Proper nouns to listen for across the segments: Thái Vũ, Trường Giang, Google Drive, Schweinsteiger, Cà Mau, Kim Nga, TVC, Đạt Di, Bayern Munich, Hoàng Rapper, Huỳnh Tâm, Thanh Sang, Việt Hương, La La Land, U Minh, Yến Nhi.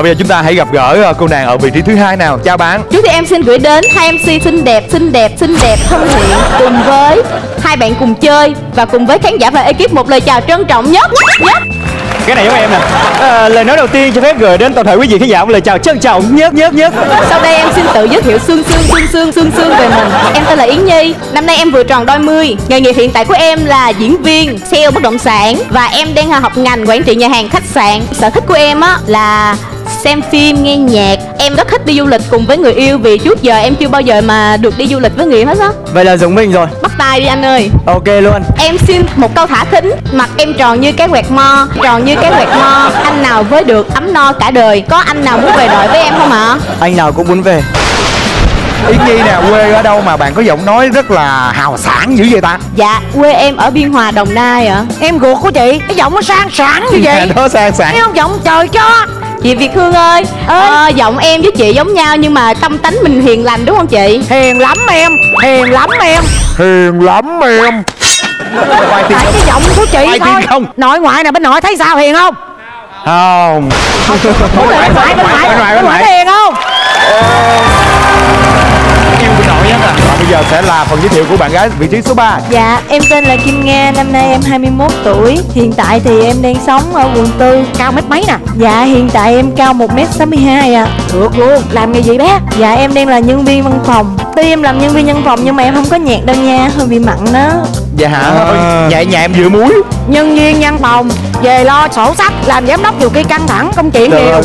Và bây giờ chúng ta hãy gặp gỡ cô nàng ở vị trí thứ hai nào. Chào bạn. Trước thì em xin gửi đến hai MC xinh đẹp thân thiện cùng với hai bạn cùng chơi và cùng với khán giả và ekip một lời chào trân trọng nhất. Cái này giống em nè. Lời nói đầu tiên cho phép gửi đến toàn thể quý vị khán giả một lời chào trân trọng nhất. Sau đây em xin tự giới thiệu sương về mình. Em tên là Yến Nhi, năm nay em vừa tròn đôi mươi. Nghề nghiệp hiện tại của em là diễn viên, sale bất động sản và em đang học ngành quản trị nhà hàng khách sạn. Sở thích của em á là xem phim, nghe nhạc. Em rất thích đi du lịch cùng với người yêu vì trước giờ em chưa bao giờ mà được đi du lịch với người yêu hết á. Vậy là giống mình rồi. Bắt tay đi anh ơi. Ok luôn. Em xin một câu thả thính. Mặt em tròn như cái quẹt mo. Anh nào với được ấm no cả đời. Có anh nào muốn về đội với em không ạ? Anh nào cũng muốn về. Yến Nhi nè, quê ở đâu mà bạn có giọng nói rất là hào sảng dữ vậy ta? Dạ, quê em ở Biên Hòa, Đồng Nai ạ. Em ruột của chị, cái giọng nó sang sảng như vậy. Nó sang sảng. Thấy không, giọng trời cho. Chị Việt Hương ơi, giọng em với chị giống nhau nhưng mà tâm tánh mình hiền lành đúng không chị? Hiền lắm em. Tại cái giọng của chị thôi. Không? Nội ngoại nè, bên nội thấy sao hiền không? Không. Bên ngoại hiền không? Yêu của nội nhất à. Và bây giờ sẽ là phần giới thiệu của bạn gái vị trí số 3. Dạ, em tên là Kim Nga, năm nay em 21 tuổi. Hiện tại thì em đang sống ở quận 4. Cao mét mấy nè? Dạ, hiện tại em cao 1m62 ạ. Được luôn, làm nghề gì bé? Dạ, em đang là nhân viên văn phòng. Tuy em làm nhân viên văn phòng nhưng mà em không có nhạc đâu nha, hơi bị mặn đó. Dạ hả? Nhẹ nhàng vừa muối. Nhân viên văn phòng, về lo sổ sách, làm giám đốc nhiều khi căng thẳng, công chuyện nhiều.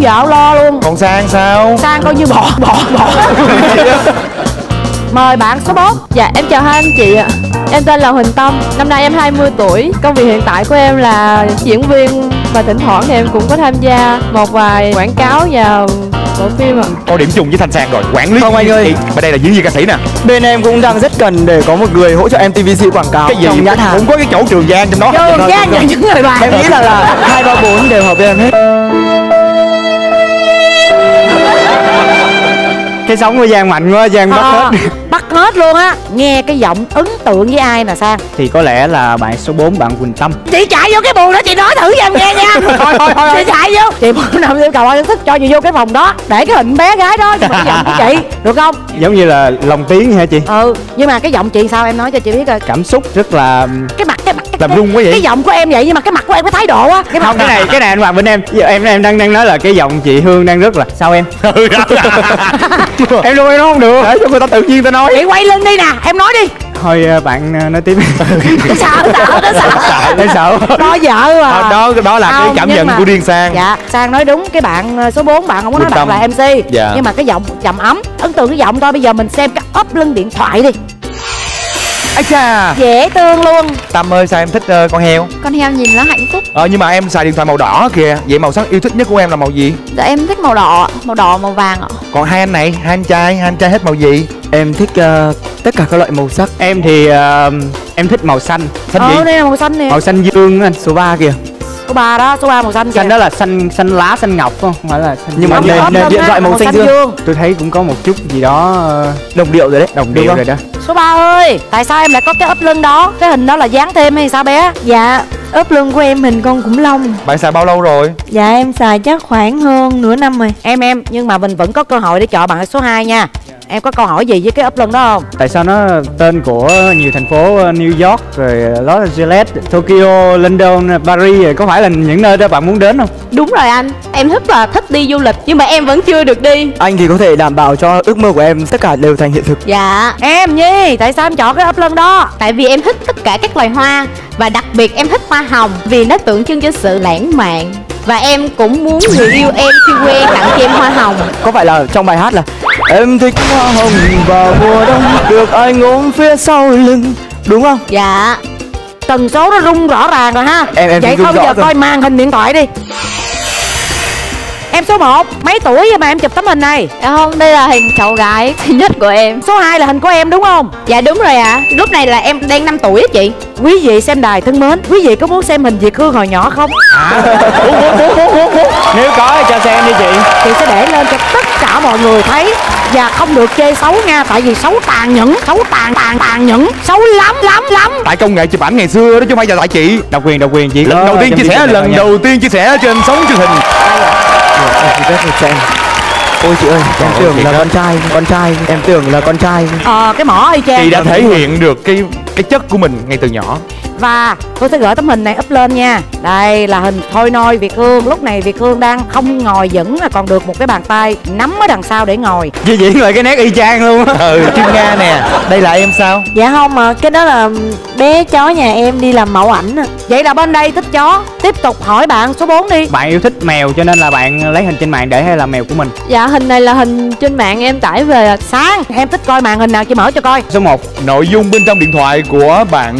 Vợ lo luôn. Còn Sang sao? Sang coi như bỏ. Mời bạn số 4. Dạ em chào hai anh chị ạ. Em tên là Huỳnh Tâm, năm nay em 20 tuổi. Công việc hiện tại của em là diễn viên và thỉnh thoảng thì em cũng có tham gia một vài quảng cáo và bộ phim ạ. Có điểm chung với Thanh Sang rồi, quản lý. Không anh ơi, bên đây là diễn viên ca sĩ nè. Bên em cũng đang rất cần để có một người hỗ trợ em TVC quảng cáo. Cái gì cũng có cái chỗ Trường Giang trong đó. Trường Giang nhận những người bạn. Em nghĩ là 2, 3, 4 đều hợp với em hết. Cái sống của Giang mạnh quá, Giang bắt hết luôn á. Nghe cái giọng ấn tượng với ai nè Sang? Thì có lẽ là bạn số 4, bạn Huỳnh Tâm. Chị chạy vô cái buồng đó, chị nói thử cho em nghe nha. Thôi. Chị chạy vô. Chị muốn nằm em cầu ai thích cho chị vô cái phòng đó. Để cái hình bé gái đó mà cái giọng của chị, được không? Giống như là lồng tiếng hả chị? Ừ, nhưng mà cái giọng chị sao em nói cho chị biết coi. Cảm xúc rất là... Cái mặt làm rung quá vậy. Cái giọng của em vậy nhưng mà cái mặt của em có thái độ á. Không, cái này anh Hoàng bên em. Giờ em đang nói là cái giọng chị Hương đang rất là sao em. Em luôn em nói không được. Để cho người ta tự nhiên ta nói. Chị quay lưng đi nè, em nói đi. Thôi bạn nói tiếp. Sợ. Đó vợ mà. Đó là cái cảm nhận của riêng Sang. Dạ, Sang nói đúng. Cái bạn số 4 bạn không có nói bạn là MC. Dạ. Nhưng mà cái giọng trầm ấm, ấn tượng cái giọng thôi. Bây giờ mình xem cái ốp lưng điện thoại đi. Ây chà, dễ thương luôn. Tâm ơi, sao em thích con heo? Con heo nhìn nó hạnh phúc. Nhưng mà em xài điện thoại màu đỏ kìa. Vậy màu sắc yêu thích nhất của em là màu gì? Dạ em thích màu đỏ. Màu đỏ, màu vàng ạ. Còn hai anh này, hai anh trai hết màu gì? Em thích tất cả các loại màu sắc. Em thì em thích màu xanh. Xanh gì? Đây là màu xanh nè. Màu xanh dương anh, số 3 kìa. Số 3 đó, số 3 màu xanh kìa. Xanh đó là xanh lá, xanh ngọc không? Phải là xanh. Nhưng mà nền điện thoại màu xanh dương. Tôi thấy cũng có một chút gì đó đồng điệu rồi đấy. Đồng điệu rồi đó. Số 3 ơi, tại sao em lại có cái ốp lưng đó? Cái hình đó là dán thêm hay sao bé? Dạ, ốp lưng của em hình con khủng long. Bạn xài bao lâu rồi? Dạ em xài chắc khoảng hơn nửa năm rồi. Em nhưng mà mình vẫn có cơ hội để chọn bạn số 2 nha. Em có câu hỏi gì với cái ốp lưng đó không? Tại sao nó tên của nhiều thành phố New York, rồi Los Angeles, Tokyo, London, Paris, rồi có phải là những nơi đó bạn muốn đến không? Đúng rồi anh, em rất là thích đi du lịch nhưng mà em vẫn chưa được đi. Anh thì có thể đảm bảo cho ước mơ của em tất cả đều thành hiện thực. Dạ. Em Nhi, tại sao em chọn cái ốp lưng đó? Tại vì em thích tất cả các loài hoa và đặc biệt em thích hoa hồng vì nó tượng trưng cho sự lãng mạn. Và em cũng muốn người yêu em khi quen tặng cho em hoa hồng. Có phải là trong bài hát là em thích hoa hồng vào mùa đông, được anh ôm phía sau lưng, đúng không? Dạ. Tần số nó rung rõ ràng rồi ha. Em vậy thôi bây giờ coi màn hình điện thoại đi. Em số 1, mấy tuổi mà em chụp tấm hình này? Dạ không, đây là hình cậu gái thứ nhất của em. Số 2 là hình của em đúng không? Dạ đúng rồi ạ. Lúc này là em đang 5 tuổi á chị. Quý vị xem đài thân mến, quý vị có muốn xem hình Việt Hương hồi nhỏ không? Nếu có thì cho xem đi chị. Chị sẽ để lên cho tất cả mọi người thấy. Và không được chê xấu nha, tại vì xấu tàn nhẫn. Xấu tàn nhẫn. Xấu lắm. Tại công nghệ chụp ảnh ngày xưa đó chứ không phải giờ tại chị. Độc quyền chị. Lần đầu tiên chia sẻ trên sóng truyền hình. Ôi chị ơi, em tưởng là con trai, em tưởng là con trai. Cái mỏ y chang. Chị đã thể hiện được cái chất của mình ngay từ nhỏ. Và tôi sẽ gửi tấm hình này up lên nha. Đây là hình thôi nôi Việt Hương. Lúc này Việt Hương đang không ngồi vững là còn được một cái bàn tay nắm ở đằng sau để ngồi. Di diễn lại cái nét y chang luôn á. Ừ, Kim Nga nè. Đây là em sao? Dạ không mà cái đó là bé chó nhà em đi làm mẫu ảnh. Vậy là bên đây thích chó. Tiếp tục hỏi bạn số 4 đi. Bạn yêu thích mèo cho nên là bạn lấy hình trên mạng để hay là mèo của mình? Dạ hình này là hình trên mạng em tải về. Sáng em thích coi màn hình nào chị mở cho coi. Số 1, nội dung bên trong điện thoại của bạn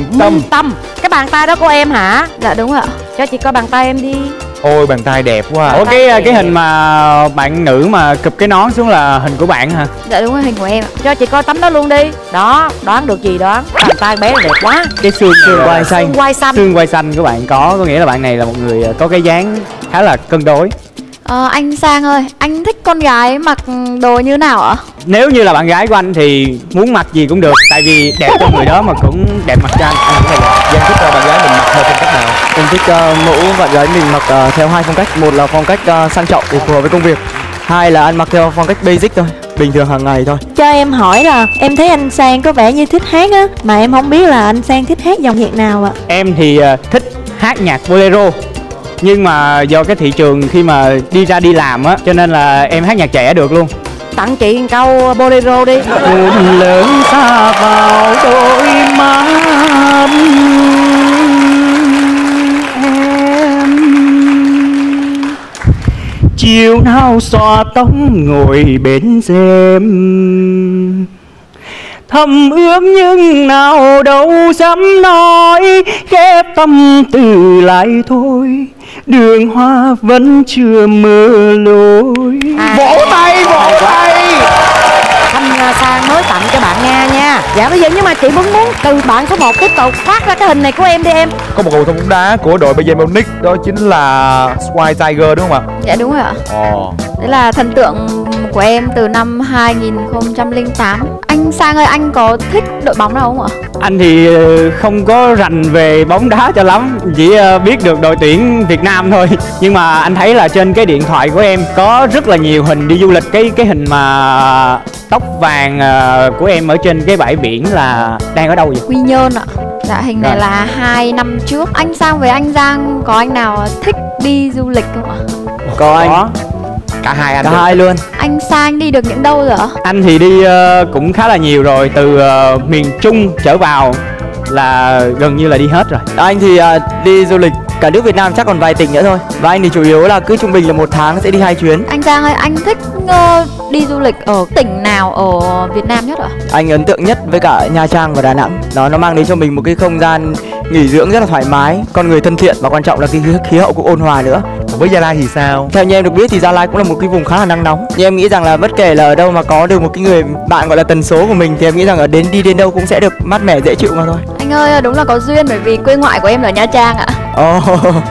Tâm. Cái bàn tay đó của em hả? Dạ đúng ạ. Cho chị coi bàn tay em đi. Ôi bàn tay đẹp quá. Ủa cái hình mà bạn nữ mà cụp cái nón xuống là hình của bạn hả? Dạ đúng rồi, hình của em. Cho chị coi tấm đó luôn đi. Đó, đoán được gì đoán. Bàn tay bé đẹp quá. Cái xương quai xanh. Xương quai xanh của bạn có nghĩa là bạn này là một người có cái dáng khá là cân đối. Anh Sang ơi, anh thích con gái mặc đồ như nào ạ? Nếu như là bạn gái của anh thì muốn mặc gì cũng được. Tại vì đẹp cho người đó mà cũng đẹp mặc cho anh. Em thích bạn gái mình mặc theo phong cách nào? Em thích mẫu bạn gái mình mặc theo hai phong cách. Một là phong cách sang trọng để phù hợp với công việc. Hai là anh mặc theo phong cách basic thôi, bình thường hàng ngày thôi. Cho em hỏi là em thấy anh Sang có vẻ như thích hát á. Mà em không biết là anh Sang thích hát dòng nhạc nào ạ? Em thì thích hát nhạc bolero. Nhưng mà do cái thị trường khi mà đi ra đi làm á, cho nên là em hát nhạc trẻ được luôn. Tặng chị một câu bolero đi. Buồn lớn xa vào đôi mắt em, chiều nào xoa tóc ngồi bên xem, thầm ước nhưng nào đâu dám nói, khép tâm từ lại thôi, đường hoa vẫn chưa mưa lối. Vỗ tay, vỗ tay. Thanh Sang mới tặng cho bạn Nga nha. Dạ bây giờ nhưng mà chị vẫn muốn từ bạn số 1 tiếp tục phát ra cái hình này của em đi em. Có một cầu thủ bóng đá của đội Bayern Munich đó chính là Schweinsteiger đúng không ạ? Dạ đúng rồi ạ. Đấy là thần tượng của em từ năm 2008. Anh Sang ơi, anh có thích đội bóng nào không ạ? Anh thì không có rành về bóng đá cho lắm, chỉ biết được đội tuyển Việt Nam thôi. Nhưng mà anh thấy là trên cái điện thoại của em có rất là nhiều hình đi du lịch. Cái hình mà tóc vàng của em ở trên cái bãi biển là đang ở đâu vậy? Quy Nhơn ạ. Dạ hình này là 2 năm trước. Anh Sang với anh Giang có anh nào thích đi du lịch không ạ? Có anh. Cả hai luôn. Anh Sang đi được những đâu rồi ạ? Anh thì đi cũng khá là nhiều rồi. Từ miền Trung trở vào là gần như là đi hết rồi. Anh thì đi du lịch cả nước Việt Nam chắc còn vài tỉnh nữa thôi. Và anh thì chủ yếu là cứ trung bình là 1 tháng sẽ đi 2 chuyến. Anh Giang ơi, anh thích đi du lịch ở tỉnh nào ở Việt Nam nhất ạ? Anh ấn tượng nhất với cả Nha Trang và Đà Nẵng. Nó mang đến cho mình một cái không gian nghỉ dưỡng rất là thoải mái, con người thân thiện và quan trọng là cái khí hậu cũng ôn hòa nữa. Với Gia Lai thì sao? Theo như em được biết thì Gia Lai cũng là một cái vùng khá là nắng nóng. Nhưng em nghĩ rằng là bất kể là ở đâu mà có được một cái người bạn gọi là tần số của mình thì em nghĩ rằng là đi đến đâu cũng sẽ được mát mẻ dễ chịu mà thôi. Anh ơi, đúng là có duyên bởi vì quê ngoại của em là Nha Trang ạ.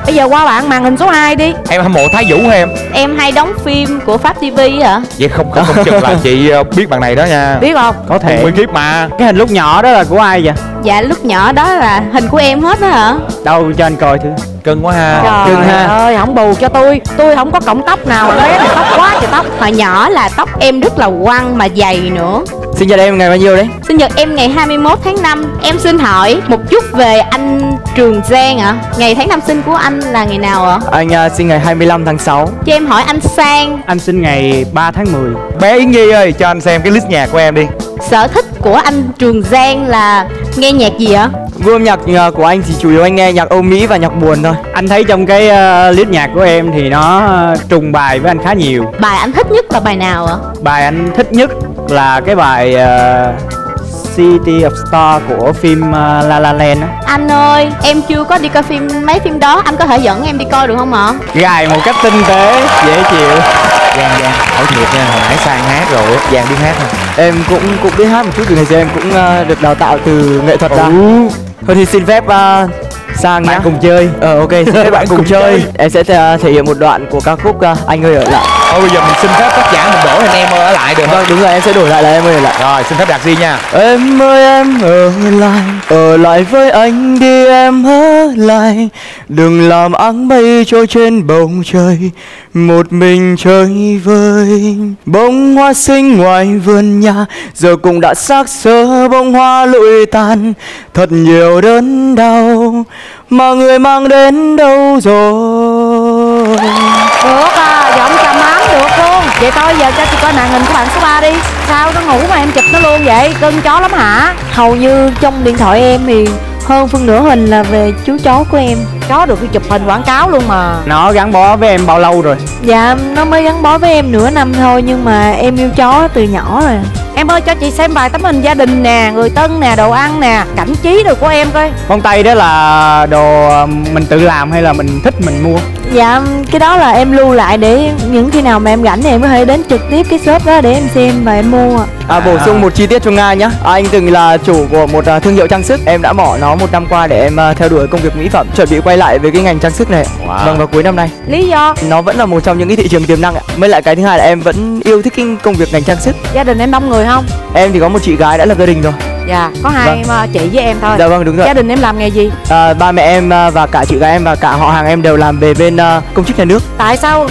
Bây giờ qua bạn màn hình số 2 đi. Em hâm mộ Thái Vũ hả em? Em hay đóng phim của Pháp TV hả? Vậy không chừng là chị biết bạn này đó nha. Biết không? Có thể. Nguyên kiếp mà. Cái hình lúc nhỏ đó là của ai vậy? Dạ lúc nhỏ đó là hình của em hết đó hả? Đâu cho anh coi thử. Cưng quá ha. Trời ơi, không bù cho tôi không có cọng tóc nào. Đấy là tóc quá trời tóc. Hồi nhỏ là tóc em rất là quăng mà dày nữa. Sinh nhật em ngày bao nhiêu đấy? Sinh nhật em ngày 21 tháng 5. Em xin hỏi một chút về anh Trường Giang ạ. Ngày tháng năm sinh của anh là ngày nào ạ? Anh sinh ngày 25 tháng 6. Cho em hỏi anh Sang. Anh sinh ngày 3 tháng 10. Bé Yến Nhi ơi, cho anh xem cái list nhạc của em đi. Sở thích của anh Trường Giang là nghe nhạc gì ạ? Gu âm nhạc của anh thì chủ yếu anh nghe nhạc Âu Mỹ và nhạc buồn thôi. Anh thấy trong cái list nhạc của em thì nó trùng bài với anh khá nhiều. Bài anh thích nhất là bài nào ạ? Bài anh thích nhất là cái bài City of Star của phim La La Land đó. Anh ơi, em chưa có đi coi mấy phim đó, anh có thể dẫn em đi coi được không ạ? Gài một cách tinh tế, dễ chịu. Giang, hỏi thiệt nha, hồi nãy Sang hát rồi, Giang biết hát không? Em cũng biết hát một chút, từ ngày giờ em cũng được đào tạo từ nghệ thuật ra. Thôi thì xin phép Sang nhá. Bạn cùng chơi. Ok, xin phép bạn cùng chơi. Em sẽ thể hiện một đoạn của ca khúc Anh Ơi Ở Lại. Thôi bây giờ mình xin phép tác giả mình đổi hình em ở lại được không? Vâng, đúng rồi, em sẽ đổi lại là em ơi lại. Rồi, xin phép Đạt Di nha. Em ơi em ở lại với anh đi em ở lại. Đừng làm áng mây trôi trên bầu trời, một mình chơi vơi. Bông hoa xinh ngoài vườn nhà, giờ cũng đã xác xơ bông hoa lụi tàn. Thật nhiều đớn đau mà người mang đến đâu rồi. Được à, giọng Cà Mám được luôn. Vậy thôi giờ cho chị coi màn hình của bạn số 3 đi. Sao nó ngủ mà em chụp nó luôn vậy? Cưng chó lắm hả? Hầu như trong điện thoại em thì hơn phân nửa hình là về chú chó của em. Chó được đi chụp hình quảng cáo luôn mà. Nó gắn bó với em bao lâu rồi? Dạ, nó mới gắn bó với em nửa năm thôi. Nhưng mà em yêu chó từ nhỏ rồi. Em ơi cho chị xem vài tấm hình gia đình nè, người thân nè, đồ ăn nè, cảnh trí đồ của em coi. Món Tây đó là đồ mình tự làm hay là mình thích mình mua? Dạ, cái đó là em lưu lại để những khi nào mà em rảnh thì em có thể đến trực tiếp cái shop đó để em xem và em mua. Bổ sung một chi tiết cho Nga nhé. Anh từng là chủ của một thương hiệu trang sức. Em đã bỏ nó 1 năm qua để em theo đuổi công việc mỹ phẩm, chuẩn bị quay lại với cái ngành trang sức này. Wow. Vâng, vào cuối năm nay. Lý do? Nó vẫn là một trong những cái thị trường tiềm năng ạ. Mới lại cái thứ hai là em vẫn yêu thích công việc ngành trang sức. Gia đình em đông người không? Em thì có một chị gái đã lập gia đình rồi. Dạ, có hai vâng. Chị với em thôi. Dạ vâng, đúng rồi. Gia đình em làm nghề gì? Ba mẹ em và cả chị gái em và cả họ hàng em đều làm về bên công chức nhà nước. Tại sao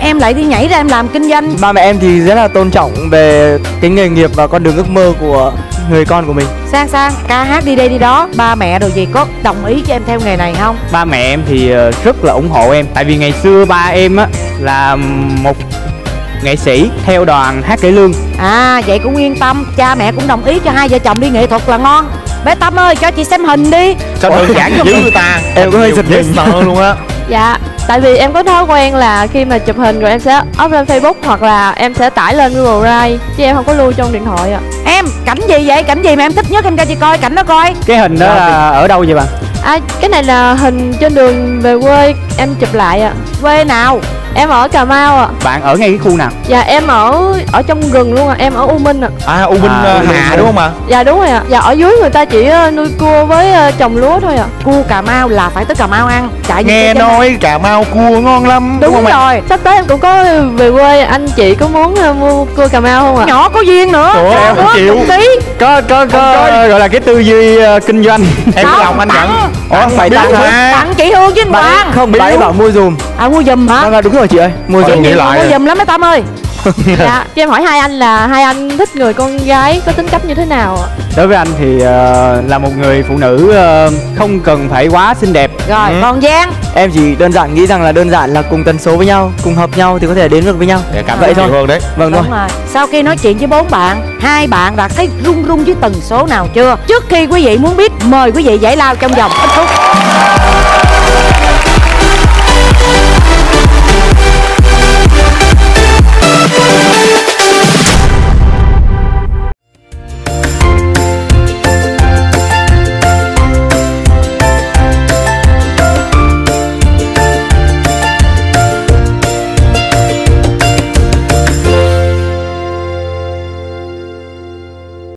em lại đi nhảy ra em làm kinh doanh? Ba mẹ em thì rất là tôn trọng về cái nghề nghiệp và con đường ước mơ của người con của mình. Sang ca hát đi đây đi đó. Ba mẹ đồ gì có đồng ý cho em theo nghề này không? Ba mẹ em thì rất là ủng hộ em. Tại vì ngày xưa ba em á là một nghệ sĩ theo đoàn hát cải lương. À vậy cũng yên tâm, cha mẹ cũng đồng ý cho hai vợ chồng đi nghệ thuật là ngon. Bé Tâm ơi cho chị xem hình đi. Sao đơn giản dữ người ta. Em có hơi giật mình sợ luôn á. Dạ, tại vì em có thói quen là khi mà chụp hình rồi em sẽ up lên Facebook hoặc là em sẽ tải lên Google Drive chứ em không có lưu trong điện thoại ạ. Em cảnh gì vậy? Cảnh gì mà em thích nhất em cho chị coi cảnh đó coi. Cái hình đó là ở đâu vậy bạn? À, cái này là hình trên đường về quê em chụp lại ạ. Quê nào? Em ở Cà Mau ạ. Bạn ở ngay cái khu nào? Dạ em ở trong rừng luôn ạ, em ở U Minh ạ. À U Minh Hà đúng không ạ? Dạ đúng rồi ạ. Dạ ở dưới người ta chỉ nuôi cua với trồng lúa thôi ạ. Cua Cà Mau là phải tới Cà Mau ăn. Nghe nói Cà Mau cua ngon lắm. Đúng rồi. Sắp tới em cũng có về quê, anh chị có muốn mua cua Cà Mau không ạ? Nhỏ có duyên nữa. Ủa em chịu. Có gọi là cái tư duy kinh doanh. Em lòng anh nhận. Ủa phải tặng chị Hương với anh Hoàng. Không phải bảo mua dùm. À mua dùm hả? Đúng rồi chị ơi, mua dùm lắm mấy Tâm ơi. Dạ, cho em hỏi hai anh là hai anh thích người con gái có tính cách như thế nào ạ? Đối với anh thì là một người phụ nữ không cần phải quá xinh đẹp. Rồi, còn Giang? Em chỉ đơn giản nghĩ rằng là cùng tần số với nhau, cùng hợp nhau thì có thể đến được với nhau. Để cảm thấy chị Hương đấy. Vâng đúng rồi. Sau khi nói chuyện với 4 bạn, 2 bạn đã thấy rung rung với tần số nào chưa? Trước khi quý vị muốn biết, mời quý vị giải lao trong vòng ít phút.